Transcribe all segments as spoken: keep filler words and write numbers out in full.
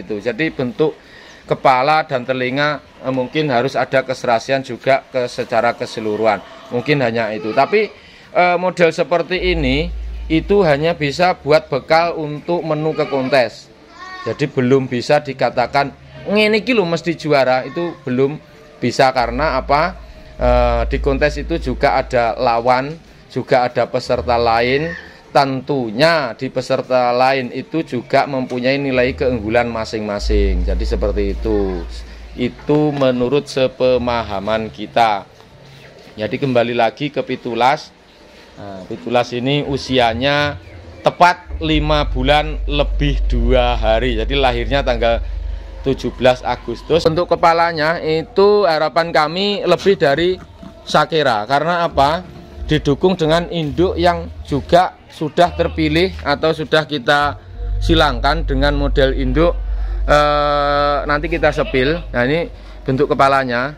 itu. Jadi bentuk kepala dan telinga mungkin harus ada keserasian juga ke secara keseluruhan. Mungkin hanya itu. Tapi e, model seperti ini itu hanya bisa buat bekal untuk menu ke kontes. Jadi belum bisa dikatakan ngene iki lho mesti juara, itu belum bisa karena apa? E, di kontes itu juga ada lawan, juga ada peserta lain. Tentunya di peserta lain itu juga mempunyai nilai keunggulan masing-masing. Jadi seperti itu. Itu menurut sepemahaman kita. Jadi kembali lagi ke Pitulas. Nah, Pitulas ini usianya tepat lima bulan lebih dua hari. Jadi lahirnya tanggal tujuh belas Agustus. Untuk kepalanya itu harapan kami lebih dari Sakera. Karena apa? Didukung dengan induk yang juga sudah terpilih atau sudah kita silangkan dengan model induk. e, Nanti kita sepil. Nah ini bentuk kepalanya.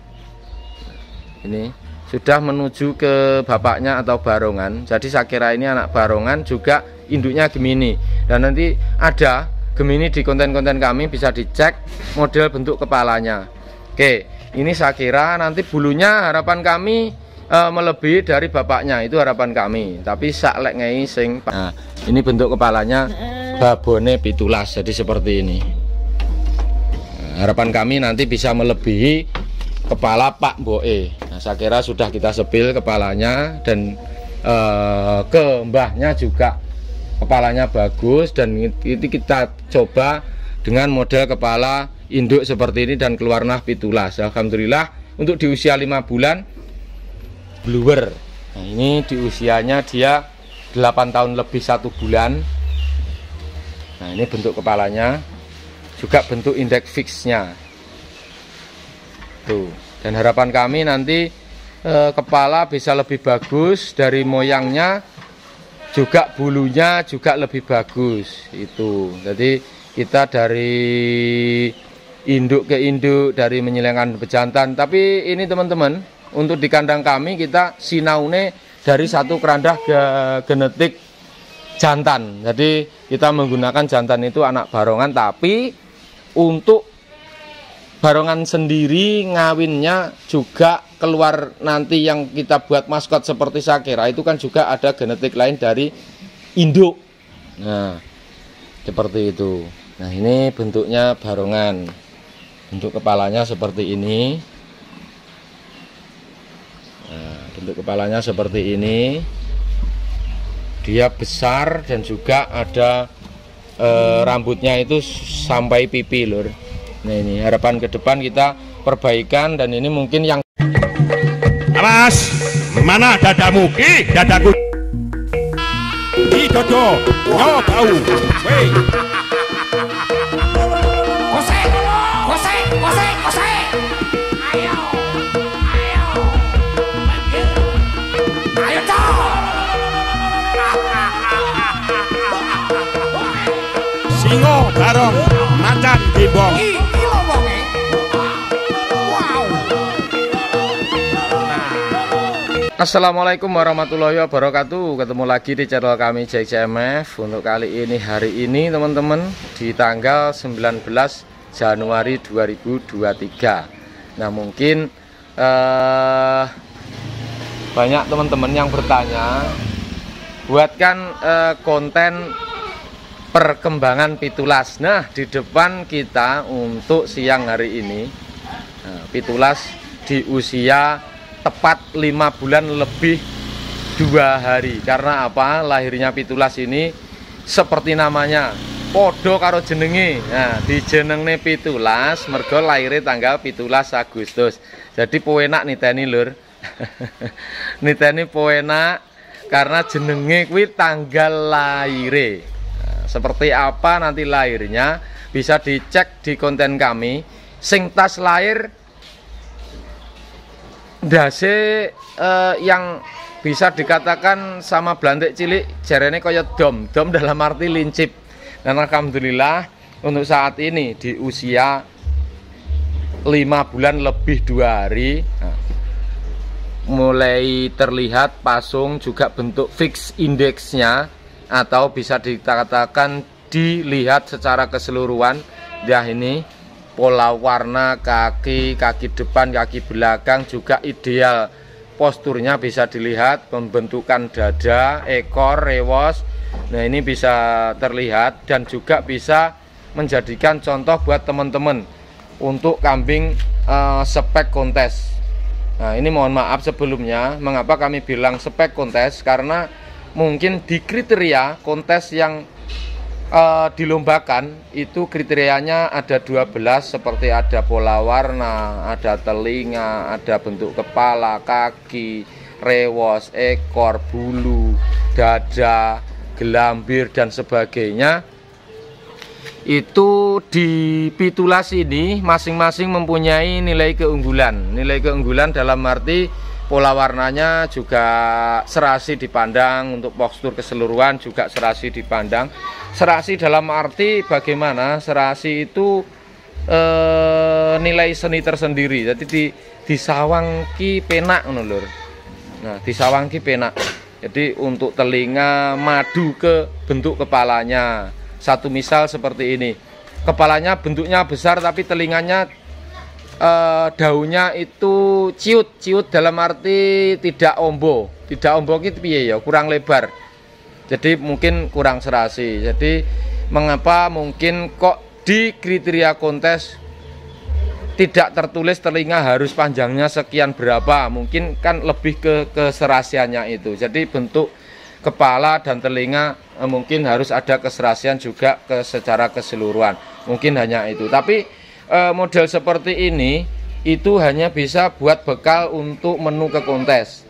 Ini sudah menuju ke bapaknya atau barongan. Jadi Sakera ini anak barongan, juga induknya Gemini. Dan nanti ada Gemini di konten-konten kami, bisa dicek model bentuk kepalanya. Oke, ini Sakera. Nanti bulunya harapan kami Uh, melebihi dari bapaknya, itu harapan kami. Tapi saklek ngei sing. Nah, ini bentuk kepalanya babone Pitulas. Jadi seperti ini. Nah, harapan kami nanti bisa melebihi kepala Pak Boe. Nah, saya kira sudah kita sepil kepalanya dan uh, ke mbahnya juga kepalanya bagus, dan itu kita coba dengan model kepala induk seperti ini dan keluarnya Pitulas. Alhamdulillah untuk di usia lima bulan. Bluer. Nah, ini di usianya dia delapan tahun lebih satu bulan. Nah, ini bentuk kepalanya, juga bentuk indeks fixnya. Tuh. Dan harapan kami nanti eh, kepala bisa lebih bagus dari moyangnya, juga bulunya juga lebih bagus. Itu. Jadi kita dari induk ke induk, dari menyilangkan pejantan. Tapi ini teman-teman, untuk di kandang kami kita sinaune dari satu kerandah ke genetik jantan. Jadi kita menggunakan jantan itu anak barongan, tapi untuk barongan sendiri ngawinnya juga keluar nanti yang kita buat maskot seperti Sakera itu kan juga ada genetik lain dari induk. Nah, seperti itu. Nah, ini bentuknya barongan. Bentuk kepalanya seperti ini. Bentuk kepalanya seperti ini. Dia besar dan juga ada e, rambutnya itu sampai pipi lur. Nah ini harapan ke depan kita perbaikan, dan ini mungkin yang awas mana dadamu ki dadaku di dodo yo bau wey kose kose kose kose ayo. Singo barong macan dibong. Iki lho wonge. Wow. Assalamualaikum warahmatullahi wabarakatuh. Ketemu lagi di channel kami J C M F. Untuk kali ini hari ini teman-teman di tanggal sembilan belas Januari dua ribu dua puluh tiga. Nah, mungkin eh, banyak teman-teman yang bertanya buatkan eh, konten perkembangan Pitulas. Nah, di depan kita untuk siang hari ini Pitulas di usia tepat lima bulan lebih dua hari. Karena apa? Lahirnya Pitulas ini seperti namanya, podo karo jenenge. Nah, di jenenge Pitulas mergo lahirnya tanggal pitulas Agustus. Jadi poenak niteni lur. Niteni poenak karena jenenge kuwi tanggal lahire. Seperti apa nanti lahirnya bisa dicek di konten kami. Sing tas lahir dase eh, yang bisa dikatakan sama blantik cilik jarene kaya dom dom dalam arti lincip. Dan alhamdulillah untuk saat ini di usia lima bulan lebih dua hari nah, mulai terlihat pasung, juga bentuk fix indeksnya, atau bisa dikatakan dilihat secara keseluruhan ya, ini pola warna kaki, kaki depan, kaki belakang juga ideal. Posturnya bisa dilihat, pembentukan dada, ekor, rewos. Nah, ini bisa terlihat dan juga bisa menjadikan contoh buat teman-teman untuk kambing uh, spek kontes. Nah, ini mohon maaf sebelumnya, mengapa kami bilang spek kontes, karena mungkin di kriteria kontes yang uh, dilombakan itu kriterianya ada dua belas, seperti ada pola warna, ada telinga, ada bentuk kepala, kaki, rewos, ekor, bulu, dada, gelambir dan sebagainya. Itu di Pitulas ini masing-masing mempunyai nilai keunggulan. Nilai keunggulan dalam arti pola warnanya juga serasi dipandang, untuk postur keseluruhan juga serasi dipandang. Serasi dalam arti bagaimana? Serasi itu eh, nilai seni tersendiri. Jadi di disawangki penak, lur. Nah, disawangki penak. Jadi untuk telinga madu ke bentuk kepalanya. Satu misal seperti ini, kepalanya bentuknya besar tapi telinganya e, daunnya itu ciut-ciut, dalam arti tidak ombo. Tidak ombo itu piye ya, kurang lebar. Jadi mungkin kurang serasi. Jadi mengapa mungkin kok di kriteria kontes tidak tertulis telinga harus panjangnya sekian berapa? Mungkin kan lebih ke keserasiannya itu. Jadi bentuk kepala dan telinga eh, mungkin harus ada keserasian juga ke secara keseluruhan. Mungkin hanya itu. Tapi eh, model seperti ini itu hanya bisa buat bekal untuk menu ke kontes.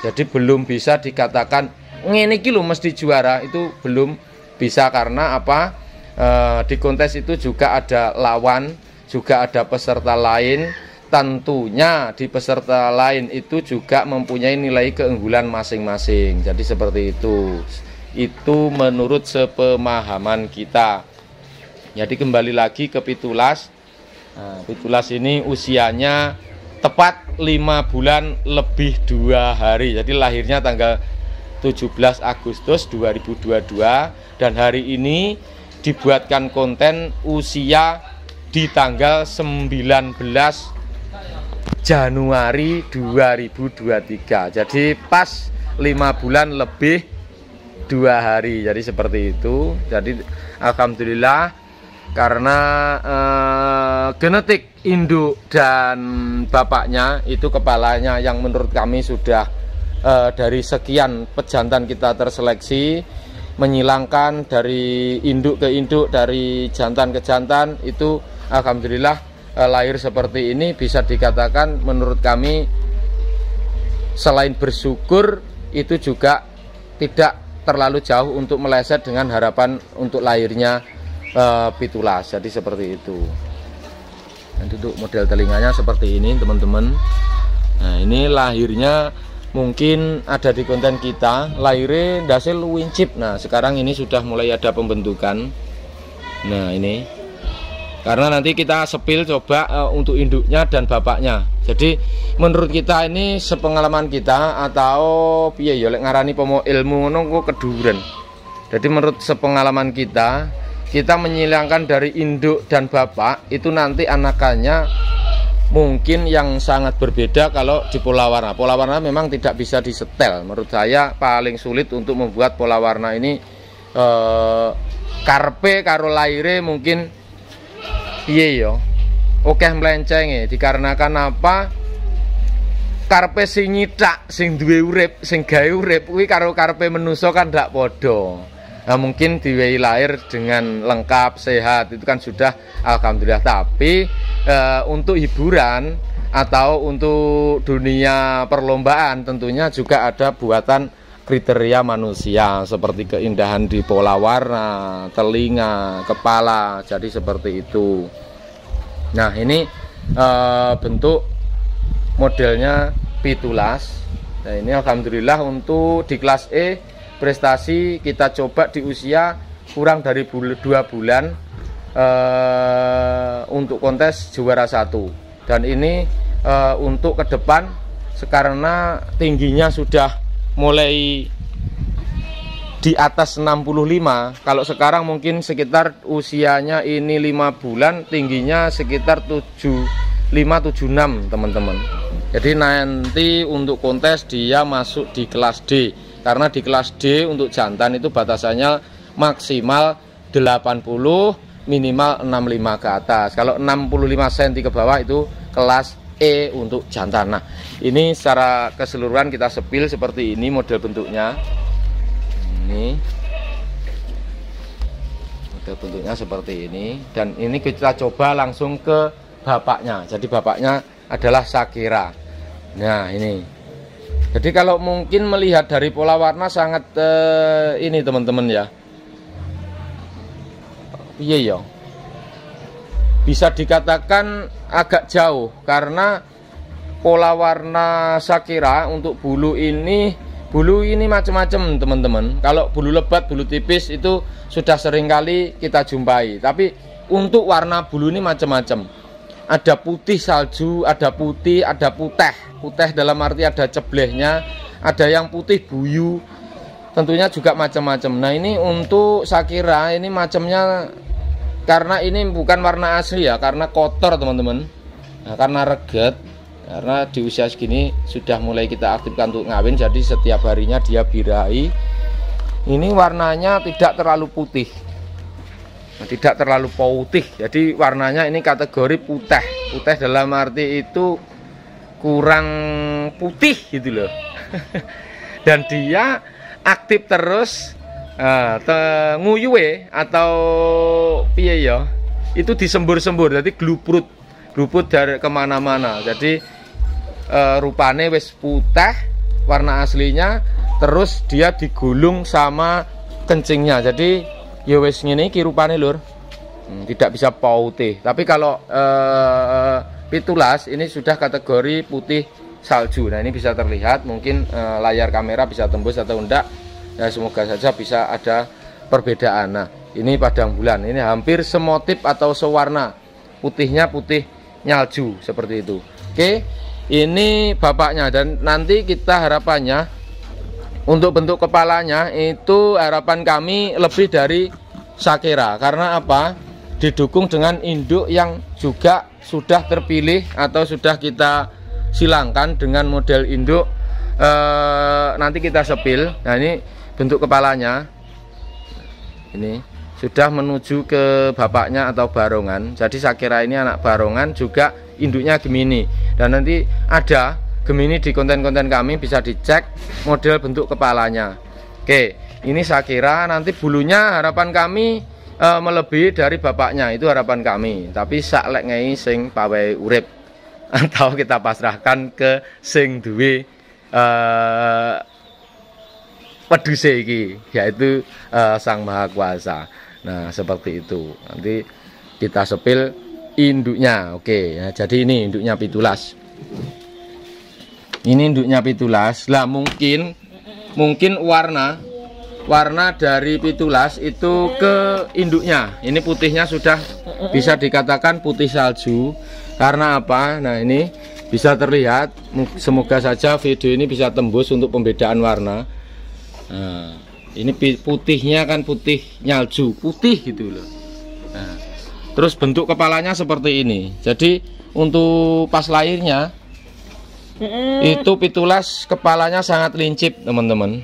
Jadi belum bisa dikatakan ngene iki lho mesti juara, itu belum bisa. Karena apa? Eh, di kontes itu juga ada lawan, juga ada peserta lain. Tentunya di peserta lain itu juga mempunyai nilai keunggulan masing-masing. Jadi seperti itu. Itu menurut sepemahaman kita. Jadi kembali lagi ke Pitulas. Nah, Pitulas ini usianya tepat lima bulan lebih dua hari. Jadi lahirnya tanggal tujuh belas Agustus dua ribu dua puluh dua. Dan hari ini dibuatkan konten usia di tanggal sembilan belas Januari dua ribu dua puluh tiga. Jadi pas lima bulan lebih dua hari. Jadi seperti itu. Jadi alhamdulillah, karena eh, genetik induk dan bapaknya itu kepalanya yang menurut kami sudah eh, dari sekian pejantan kita terseleksi, menyilangkan dari induk ke induk, dari jantan ke jantan, itu alhamdulillah lahir seperti ini. Bisa dikatakan menurut kami selain bersyukur, itu juga tidak terlalu jauh untuk meleset dengan harapan untuk lahirnya uh, Pitulas. Jadi seperti itu. Dan untuk model telinganya seperti ini teman-teman. Nah, ini lahirnya mungkin ada di konten kita, lahirnya ndase luwih cip. Nah, sekarang ini sudah mulai ada pembentukan. Nah, ini karena nanti kita sepil coba uh, untuk induknya dan bapaknya. Jadi menurut kita ini sepengalaman kita, atau piye ya lek ngarani pomo ilmu ngono kok keduren. Jadi menurut sepengalaman kita, kita menyilangkan dari induk dan bapak, itu nanti anakannya mungkin yang sangat berbeda kalau di pola warna. Pola warna memang tidak bisa disetel. Menurut saya paling sulit untuk membuat pola warna ini uh, karpe karo laire mungkin iya yo, oke melenceng, dikarenakan apa? Karpe sing nyithak, sing duwe urip, sing gawe urip kuwi karo karpe menuso kan ndak podo. Nah, mungkin diwehi lahir dengan lengkap sehat itu kan sudah alhamdulillah. Tapi e, untuk hiburan atau untuk dunia perlombaan tentunya juga ada buatan kriteria manusia, seperti keindahan di pola warna, telinga, kepala. Jadi seperti itu. Nah, ini e, bentuk modelnya Pitulas. Nah, ini alhamdulillah untuk di kelas E prestasi kita coba di usia kurang dari dua bulan e, untuk kontes juara satu. Dan ini e, untuk ke depan karena tingginya sudah mulai di atas enam puluh lima. Kalau sekarang mungkin sekitar usianya ini lima bulan, tingginya sekitar tujuh puluh lima tujuh puluh enam teman-teman. Jadi nanti untuk kontes dia masuk di kelas D, karena di kelas D untuk jantan itu batasannya maksimal delapan puluh, minimal enam puluh lima ke atas. Kalau enam puluh lima sentimeter ke bawah itu kelas E untuk jantan. Nah, ini secara keseluruhan kita sepil seperti ini model bentuknya. Ini model bentuknya seperti ini, dan ini kita coba langsung ke bapaknya. Jadi bapaknya adalah Sakera. Nah ini, jadi kalau mungkin melihat dari pola warna sangat eh, ini teman-teman ya, iya ya, bisa dikatakan agak jauh karena pola warna Sakera untuk bulu ini. Bulu ini macam-macam teman-teman. Kalau bulu lebat, bulu tipis itu sudah sering kali kita jumpai. Tapi untuk warna bulu ini macam-macam. Ada putih salju, ada putih, ada putih. Putih dalam arti ada ceblehnya, ada yang putih buyu. Tentunya juga macam-macam. Nah ini untuk Sakera ini macamnya, karena ini bukan warna asli ya, karena kotor teman-teman. Nah, karena reget. Karena di usia segini sudah mulai kita aktifkan untuk ngawin, jadi setiap harinya dia birahi. Ini warnanya tidak terlalu putih, tidak terlalu putih, jadi warnanya ini kategori putih. Putih dalam arti itu kurang putih gitu loh. Dan dia aktif terus, uh, nguyue atau piye ya, itu disembur-sembur, jadi gluprut, gluput dari kemana-mana. Jadi Uh, rupane wis putih warna aslinya, terus dia digulung sama kencingnya, jadi ya wis ngene iki rupane lur, hmm, tidak bisa putih. Tapi kalau uh, Pitulas ini sudah kategori putih salju. Nah ini bisa terlihat, mungkin uh, layar kamera bisa tembus atau enggak ya, semoga saja bisa ada perbedaan. Nah ini padang bulan, ini hampir semotif atau sewarna, putihnya putih nyalju seperti itu. Oke okay. Ini bapaknya, dan nanti kita harapannya untuk bentuk kepalanya itu harapan kami lebih dari Sakera. Karena apa? Didukung dengan induk yang juga sudah terpilih atau sudah kita silangkan dengan model induk. E, nanti kita sepil. Nah ini bentuk kepalanya. Ini sudah menuju ke bapaknya atau barongan. Jadi Sakera ini anak barongan juga, induknya Gemini. Dan nanti ada Gemini di konten-konten kami, bisa dicek model bentuk kepalanya. Oke, ini Sakera, nanti bulunya harapan kami e, melebihi dari bapaknya, itu harapan kami. Tapi sak lek ngei sing pawai urip, atau kita pasrahkan ke sing duwe e, peduse iki, yaitu e, Sang Maha Kuasa. Nah seperti itu, nanti kita sepil induknya. Oke ya, jadi ini induknya Pitulas, ini induknya Pitulas lah. Mungkin mungkin warna warna dari Pitulas itu ke induknya, ini putihnya sudah bisa dikatakan putih salju. Karena apa? Nah ini bisa terlihat, semoga saja video ini bisa tembus untuk pembedaan warna. Nah, ini putihnya kan putih nyalju, putih gitu loh. Nah, terus bentuk kepalanya seperti ini. Jadi untuk pas lahirnya itu Pitulas kepalanya sangat lincip teman-teman.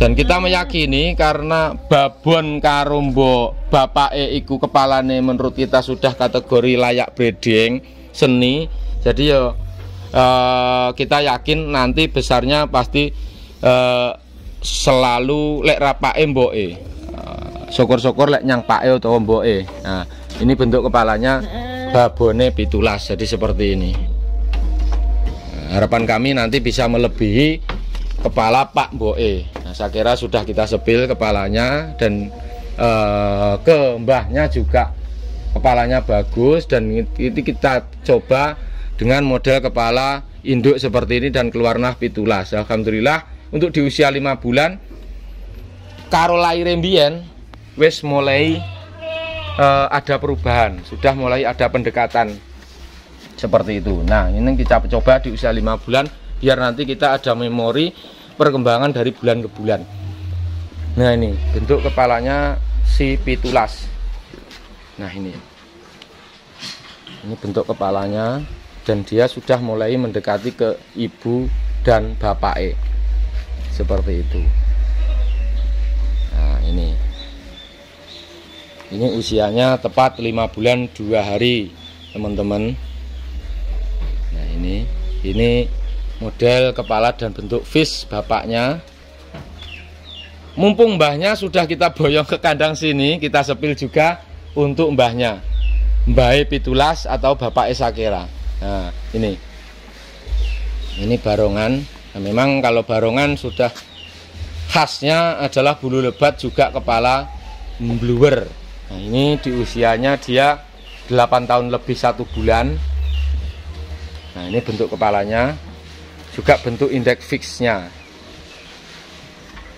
Dan kita meyakini karena babon karombo bapak e iku kepalane menurut kita sudah kategori layak breeding seni. Jadi yo eh, kita yakin nanti besarnya pasti eh, selalu lek rapake mboke. Syukur-syukur lek nyang pake atau mboke. Nah, ini bentuk kepalanya babone Pitulas, jadi seperti ini. Nah, harapan kami nanti bisa melebihi kepala Pak mboke. Nah, saya kira sudah kita sepil kepalanya, dan eh, ke mbahnya juga kepalanya bagus, dan itu kita coba dengan model kepala induk seperti ini dan keluarnya Pitulas. Alhamdulillah untuk di usia lima bulan karo lahir mbien wis mulai uh, ada perubahan, sudah mulai ada pendekatan seperti itu. Nah ini kita coba di usia lima bulan biar nanti kita ada memori perkembangan dari bulan ke bulan. Nah ini bentuk kepalanya si Pitulas. Nah ini ini bentuk kepalanya, dan dia sudah mulai mendekati ke ibu dan bapaknya seperti itu. Nah ini ini usianya tepat lima bulan dua hari teman-teman. Nah ini ini model kepala dan bentuk fish bapaknya. Mumpung mbahnya sudah kita boyong ke kandang sini, kita sepil juga untuk mbahnya, mbah Pitulas atau bapak Sakera. Nah ini ini barongan. Nah, memang kalau barongan sudah khasnya adalah bulu lebat juga kepala bluer. Nah ini di usianya dia delapan tahun lebih satu bulan. Nah ini bentuk kepalanya, juga bentuk indeks fixnya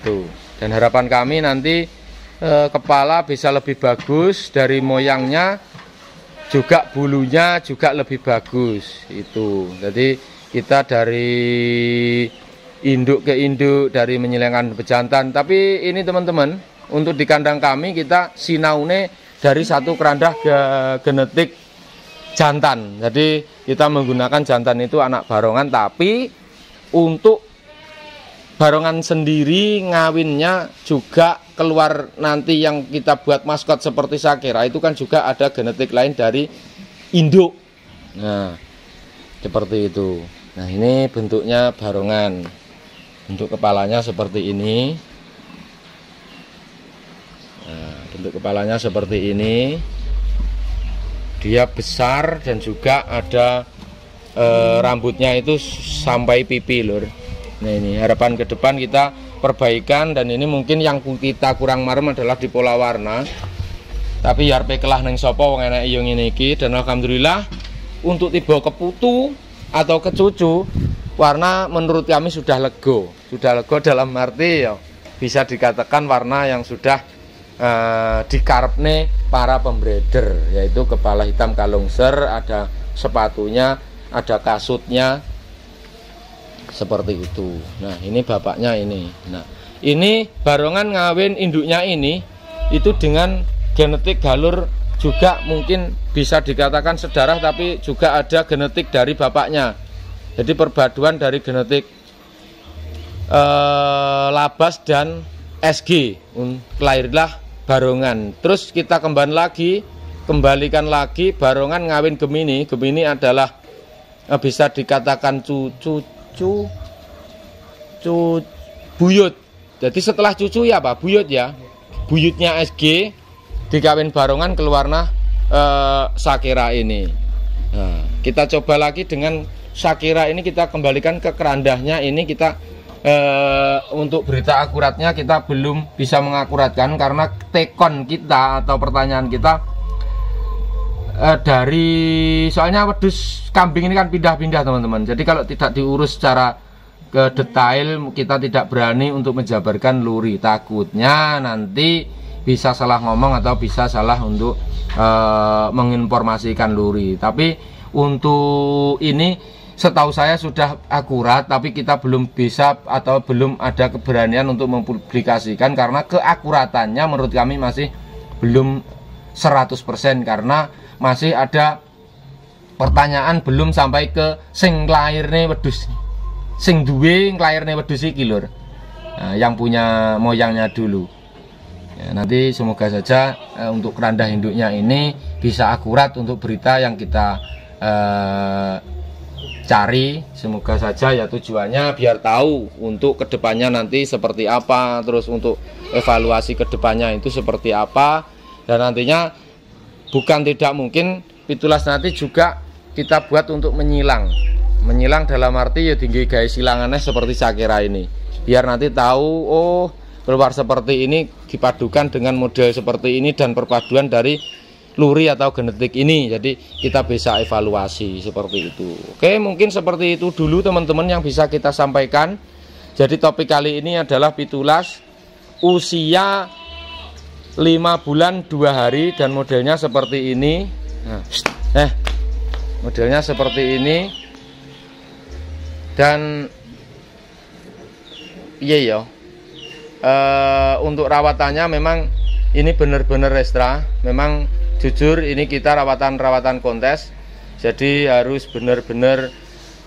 tuh. Dan harapan kami nanti e, kepala bisa lebih bagus dari moyangnya, juga bulunya juga lebih bagus itu. Jadi kita dari induk ke induk, dari menyilangkan bejantan. Tapi ini teman-teman, untuk di kandang kami kita sinaune dari satu kerandah ke genetik jantan. Jadi kita menggunakan jantan itu anak barongan, tapi untuk barongan sendiri ngawinnya juga keluar nanti yang kita buat maskot seperti Sakera itu kan juga ada genetik lain dari induk. Nah seperti itu. Nah ini bentuknya barongan, bentuk kepalanya seperti ini. Nah, bentuk kepalanya seperti ini, dia besar dan juga ada eh, rambutnya itu sampai pipi lur. Nah ini harapan ke depan kita perbaikan, dan ini mungkin yang kita kurang marem adalah di pola warna. Tapi ya arpe kelah neng sopo wong enek iyo ngene iki, dan alhamdulillah untuk tiba keputu atau kecucu warna menurut kami sudah lego. Sudah lego dalam arti ya bisa dikatakan warna yang sudah eh, dikarepne para pembreeder, yaitu kepala hitam kalungser, ada sepatunya, ada kasutnya seperti itu. Nah ini bapaknya ini. Nah ini barongan ngawin induknya ini itu dengan genetik galur juga mungkin bisa dikatakan sedarah, tapi juga ada genetik dari bapaknya. Jadi perpaduan dari genetik eh, labas dan S G, lahirlah barongan. Terus kita kembali lagi kembalikan lagi barongan ngawin Gemini. Gemini adalah eh, bisa dikatakan cucu Cu, cu, buyut. Jadi setelah cucu ya Pak, buyut ya. Buyutnya S G dikawin barongan keluarna eh, Sakera ini. Nah, kita coba lagi dengan Sakera ini, kita kembalikan ke kerandahnya ini. Kita eh, untuk berita akuratnya kita belum bisa mengakuratkan karena tekon kita atau pertanyaan kita Uh, dari soalnya wedus kambing ini kan pindah-pindah teman-teman. Jadi kalau tidak diurus secara ke detail, kita tidak berani untuk menjabarkan luri, takutnya nanti bisa salah ngomong atau bisa salah untuk uh, menginformasikan luri. Tapi untuk ini setahu saya sudah akurat, tapi kita belum bisa atau belum ada keberanian untuk mempublikasikan karena keakuratannya menurut kami masih belum seratus persen, karena masih ada pertanyaan belum sampai ke sing lahirne wedhus, sing duwe lahirne wedhus iki lur, nah, yang punya moyangnya dulu ya. Nanti semoga saja eh, untuk keranda induknya ini bisa akurat untuk berita yang kita eh, cari. Semoga saja ya, tujuannya biar tahu untuk kedepannya nanti seperti apa, terus untuk evaluasi kedepannya itu seperti apa. Dan nantinya bukan tidak mungkin Pitulas nanti juga kita buat untuk menyilang. Menyilang dalam arti ya tinggi gaya silangannya seperti Sakera ini, biar nanti tahu oh keluar seperti ini dipadukan dengan model seperti ini dan perpaduan dari luri atau genetik ini. Jadi kita bisa evaluasi seperti itu. Oke, mungkin seperti itu dulu teman-teman yang bisa kita sampaikan. Jadi topik kali ini adalah Pitulas usia lima bulan dua hari dan modelnya seperti ini. Nah, eh modelnya seperti ini. Dan iya ya. uh, untuk rawatannya memang ini benar-benar ekstra. Memang jujur ini kita rawatan-rawatan kontes, jadi harus benar-benar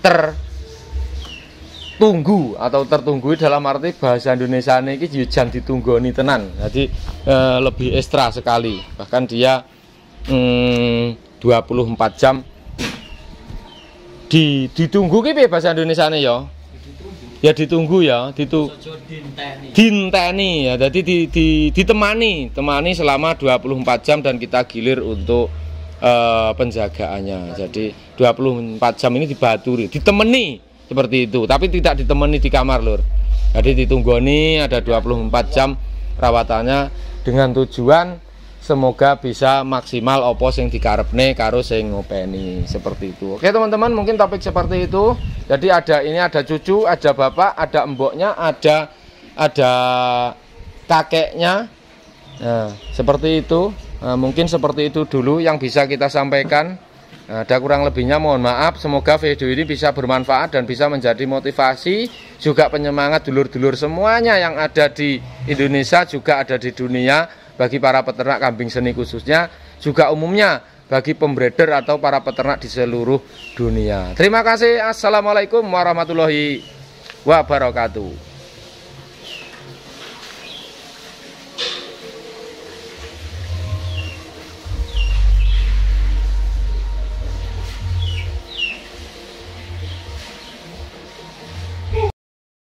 tertunggu atau tertunggu dalam arti bahasa Indonesia ini jangan ditunggoni tenan. Jadi uh, lebih ekstra sekali, bahkan dia hmm, dua puluh empat jam di ditunggu ki bahasa Indonesia nih ya. Ya ditunggu ya, ditu dinteni ya. Jadi di, di, ditemani, temani selama dua puluh empat jam dan kita gilir untuk uh, penjagaannya. Jadi dua puluh empat jam ini dibaturi, ditemani seperti itu. Tapi tidak ditemani di kamar lur. Jadi ditunggoni ada dua puluh empat jam rawatannya dengan tujuan semoga bisa maksimal opo sing dikarepne karo sing ngopeni seperti itu. Oke teman-teman, mungkin topik seperti itu. Jadi ada ini, ada cucu, ada bapak, ada emboknya, ada ada kakeknya. Nah, seperti itu. Nah, mungkin seperti itu dulu yang bisa kita sampaikan. Nah, ada kurang lebihnya mohon maaf. Semoga video ini bisa bermanfaat dan bisa menjadi motivasi juga penyemangat dulur-dulur semuanya yang ada di Indonesia juga ada di dunia. Bagi para peternak kambing seni khususnya, juga umumnya bagi pembreeder atau para peternak di seluruh dunia. Terima kasih. Assalamualaikum warahmatullahi wabarakatuh.